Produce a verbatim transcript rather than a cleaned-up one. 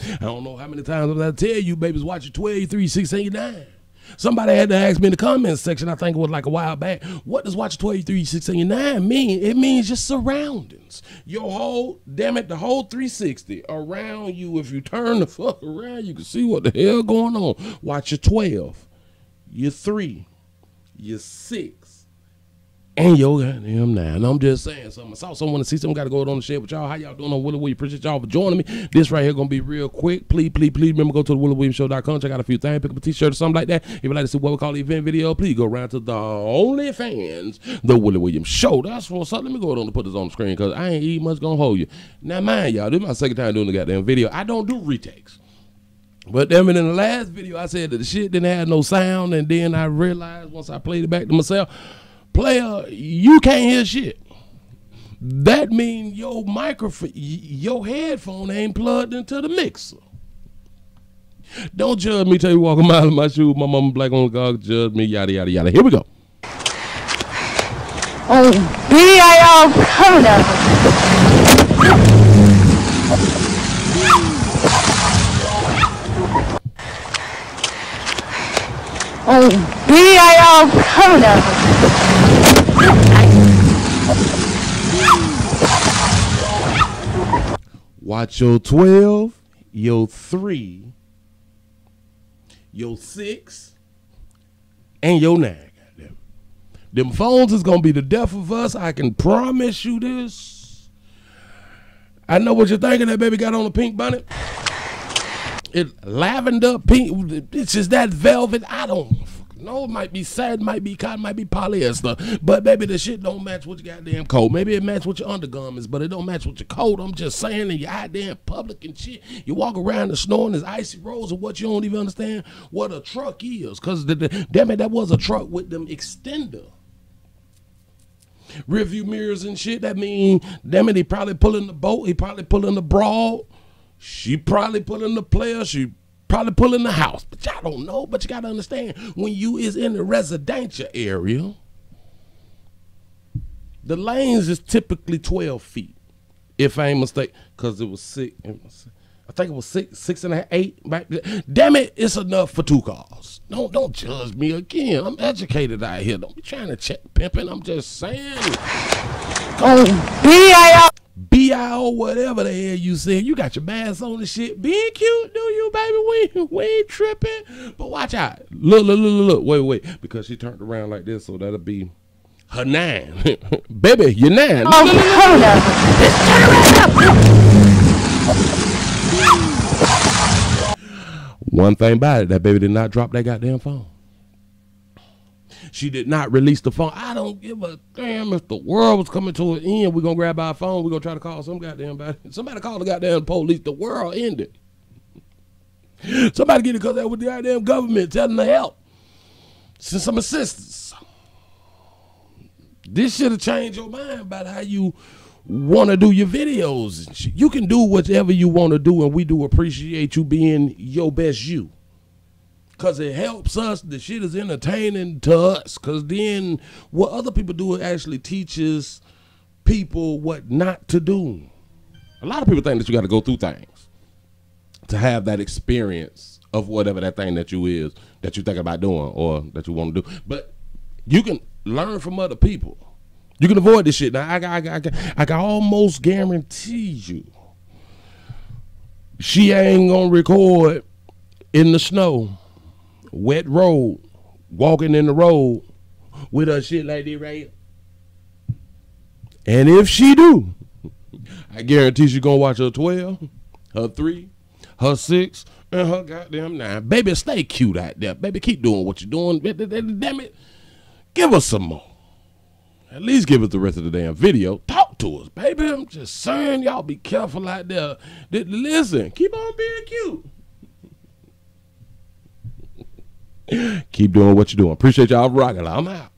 I don't know how many times I'm going to tell you, babies, watch your twelve, three, six, eight, nine. Somebody had to ask me in the comments section, I think it was like a while back, what does watch twelve, three, six, and nine mean? It means your surroundings. Your whole, damn it, the whole three sixty around you. If you turn the fuck around, you can see what the hell going on. Watch your twelve, your three, your six, and your goddamn nine. I'm just saying something. I saw someone to see something. Got to go on the shed with y'all. How y'all doing on Willie Williams? Appreciate y'all for joining me. This right here going to be real quick. Please, please, please remember, go to the willie williams show dot com. Check out a few things. Pick up a t-shirt or something like that. If you'd like to see what we call the event video, please go around to the Onlyfans, the Willie Williams Show. That's what's up. Let me go ahead and put this on the screen because I ain't even much going to hold you. Now, mind y'all, this is my second time doing the goddamn video. I don't do retakes. But then in the last video, I said that the shit didn't have no sound. And then I realized once I played it back to myself, player, you can't hear shit. That means your microphone, your headphone ain't plugged into the mixer. Don't judge me till you walk a mile in my shoes. My mama black on God, judge me, yada, yada, yada. Here we go. Oh, B I O Oh, B I O Oh, no. Watch your twelve, your three, your six, and your nine. Goddamn. Them phones is gonna be the death of us. I can promise you this. I know what you're thinking. That baby got on a pink bonnet. It lavender, pink, it's just that velvet. I don't know. It might be satin, might be cotton, might be polyester. But baby, the shit don't match with your goddamn coat. Maybe it match with your undergarments, but it don't match with your coat. I'm just saying, in your goddamn public and shit, you walk around the snow and there's icy roads of what you don't even understand what a truck is. Because damn it, that was a truck with them extender rearview mirrors and shit. That mean, damn it, he probably pulling the boat. He probably pulling the broad. She probably pulling the player. She probably pulling the house. But y'all don't know. But you got to understand, when you is in the residential area, the lanes is typically twelve feet, if I ain't mistaken, because it was six. I think it was six, six and a half, eight. Damn it, it's enough for two cars. Don't, don't judge me again. I'm educated out here. Don't be trying to check pimping. I'm just saying. Oh, B I O B I O whatever the hell you said. You got your mask on and shit. Being cute, do you, baby? We, we ain't tripping. But watch out. Look, look, look, look. Wait, wait. Because she turned around like this, so that'll be her nine. Baby, you're nine. Oh, no, no, no, no. Just turn around. One thing about it, that baby did not drop that goddamn phone. She did not release the phone. I don't give a damn if the world was coming to an end. We're going to grab our phone. We're going to try to call some goddamn body. Somebody call the goddamn police. The world ended. Somebody get in contact with the goddamn government. Tell them to help. Send some assistance. This should have changed your mind about how you want to do your videos. You can do whatever you want to do, and we do appreciate you being your best you. Because it helps us. The shit is entertaining to us. Because then what other people do, it actually teaches people what not to do. A lot of people think that you got to go through things to have that experience of whatever that thing that you is, that you think about doing or that you want to do. But you can learn from other people. You can avoid this shit. Now, I, I, I, I, I can almost guarantee you she ain't going to record in the snow. Wet road, walking in the road with her shit like this right here. And if she do, I guarantee she gonna watch her twelve, her three, her six, and her goddamn nine. Baby, stay cute out there. Baby, keep doing what you're doing. Damn it, give us some more. At least give us the rest of the damn video. Talk to us, baby. I'm just saying, y'all be careful out there. Listen, keep on being cute. Keep doing what you're doing. Appreciate y'all rocking. I'm out.